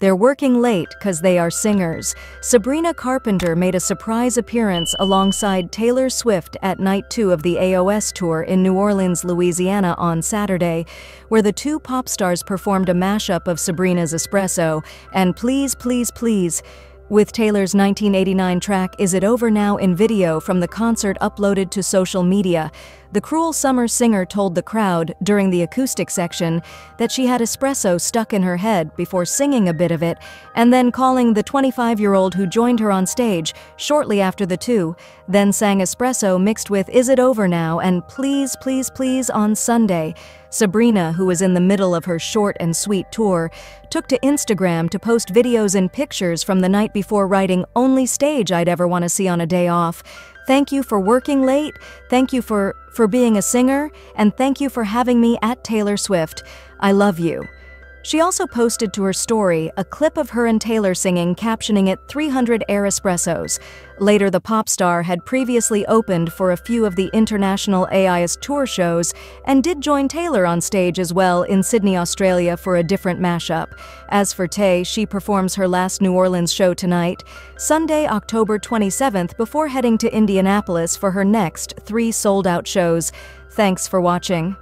They're working late because they are singers. Sabrina Carpenter made a surprise appearance alongside Taylor Swift at night 2 of the AOS tour in New Orleans, Louisiana on Saturday, where the two pop stars performed a mashup of Sabrina's Espresso and Please Please Please with Taylor's 1989 track Is It Over Now in video from the concert uploaded to social media. The Cruel Summer singer told the crowd, during the acoustic section, that she had espresso stuck in her head before singing a bit of it, and then calling the 25-year-old who joined her on stage shortly after the two, then sang Espresso mixed with Is It Over Now and Please Please Please on Sunday. Sabrina, who was in the middle of her Short and Sweet tour, took to Instagram to post videos and pictures from the night before, writing, "Only stage I'd ever want to see on a day off. Thank you for working late, thank you for being a singer, and thank you for having me at Taylor Swift. I love you." She also posted to her story a clip of her and Taylor singing, captioning it 300 Espressos. Later, the pop star had previously opened for a few of the international AOS tour shows and did join Taylor on stage as well in Sydney, Australia for a different mashup. As for Tay, she performs her last New Orleans show tonight, Sunday, October 27th, before heading to Indianapolis for her next 3 sold-out shows. Thanks for watching.